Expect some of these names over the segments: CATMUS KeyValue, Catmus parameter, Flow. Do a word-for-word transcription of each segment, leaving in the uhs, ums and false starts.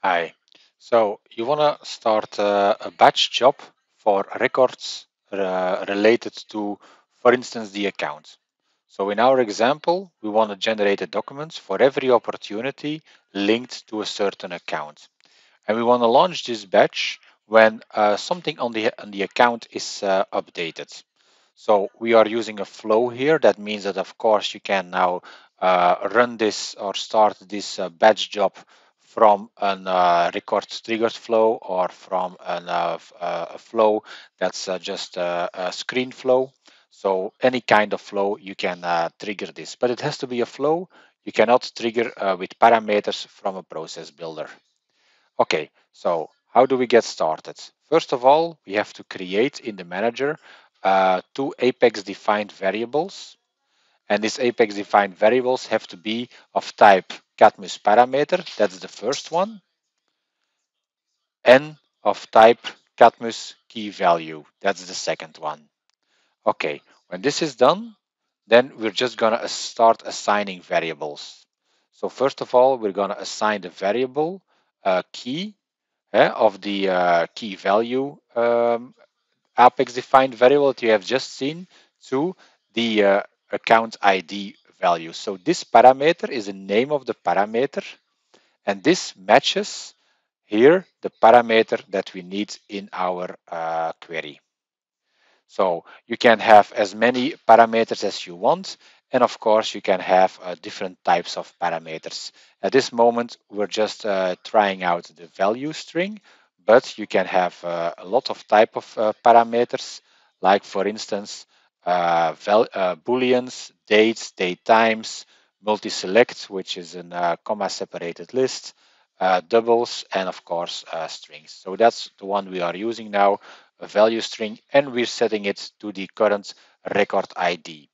Hi. So you want to start uh, a batch job for records uh, related to, for instance, the account. So in our example, we want to generate a document for every opportunity linked to a certain account. And we want to launch this batch when uh, something on the, on the account is uh, updated. So we are using a flow here. That means that, of course, you can now uh, run this or start this uh, batch job from an uh, record triggered flow or from an, uh, uh, a flow that's uh, just a, a screen flow. So any kind of flow, you can uh, trigger this, but it has to be a flow. You cannot trigger uh, with parameters from a process builder. Okay, so how do we get started? First of all, we have to create in the manager uh, two Apex defined variables. And these Apex defined variables have to be of type CATMUS parameter, that's the first one, and of type CATMUS KeyValue, that's the second one. Okay, when this is done, then we're just gonna start assigning variables. So first of all, we're gonna assign the variable uh, key eh, of the uh, key value um, Apex defined variable that you have just seen to the uh, account I D value. So this parameter is the name of the parameter, and this matches here the parameter that we need in our uh, query. So you can have as many parameters as you want, and of course you can have uh, different types of parameters. At this moment we're just uh, trying out the value string, but you can have uh, a lot of type of uh, parameters, like for instance Uh, val uh, booleans, dates, date times, multi-select, which is a uh, comma-separated list, uh, doubles, and of course uh, strings. So that's the one we are using now, a value string, and we're setting it to the current record I D.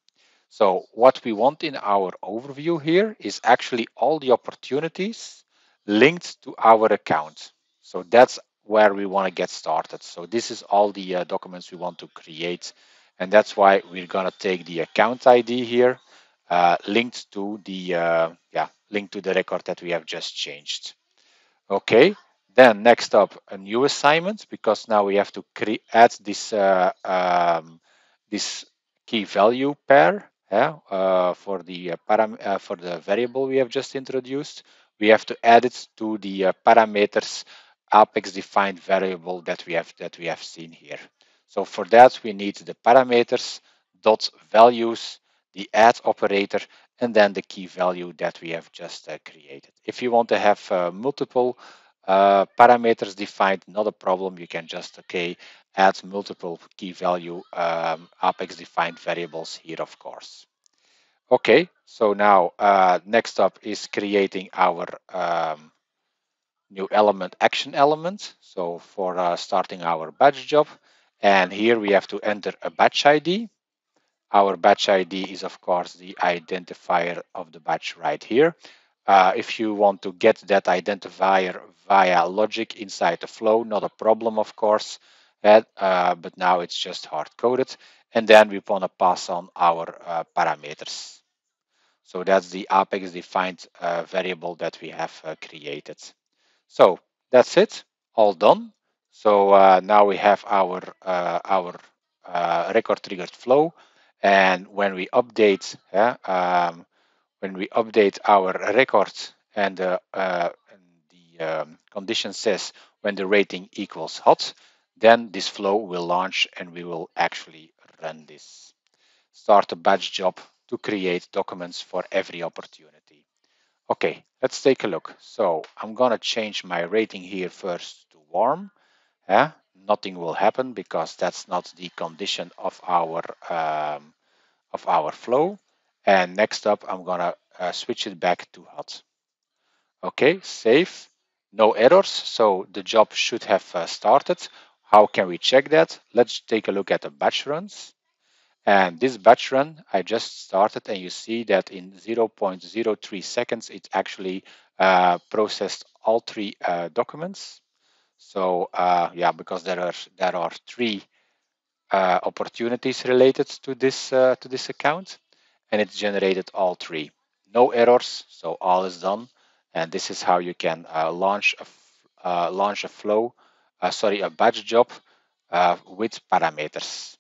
So what we want in our overview here is actually all the opportunities linked to our account. So that's where we want to get started. So this is all the uh, documents we want to create. And that's why we're gonna take the account I D here, uh, linked to the uh, yeah, linked to the record that we have just changed. Okay. Then next up, a new assignment, because now we have to add this uh, um, this key value pair yeah, uh, for the uh, param uh, for the variable we have just introduced. We have to add it to the uh, parameters Apex defined variable that we have that we have seen here. So for that, we need the parameters dot values, the add operator, and then the key value that we have just uh, created. If you want to have uh, multiple uh, parameters defined, not a problem. You can just okay add multiple key value um, Apex defined variables here, of course. Okay, so now uh, next up is creating our um, new element, action element. So for uh, starting our batch job. And here we have to enter a batch I D. Our batch I D is, of course, the identifier of the batch right here. Uh, if you want to get that identifier via logic inside the flow, not a problem, of course, but, uh, but now it's just hard-coded. And then we want to pass on our uh, parameters. So that's the Apex defined uh, variable that we have uh, created. So that's it, all done. So uh, now we have our uh, our uh, record triggered flow, and when we update yeah, um, when we update our records and uh, uh, the um, condition says when the rating equals hot, then this flow will launch and we will actually run this. Start a batch job to create documents for every opportunity. Okay, let's take a look. So I'm gonna change my rating here first to warm. Yeah, nothing will happen because that's not the condition of our um, of our flow. And next up, I'm gonna uh, switch it back to hot. Okay, save, no errors. So the job should have uh, started. How can we check that? Let's take a look at the batch runs. And this batch run I just started, and you see that in zero point zero three seconds, it actually uh, processed all three uh, documents. So uh, yeah, because there are there are three uh, opportunities related to this uh, to this account, and it generated all three. No errors, so all is done. And this is how you can uh, launch a uh, launch a flow, uh, sorry, a batch job uh, with parameters.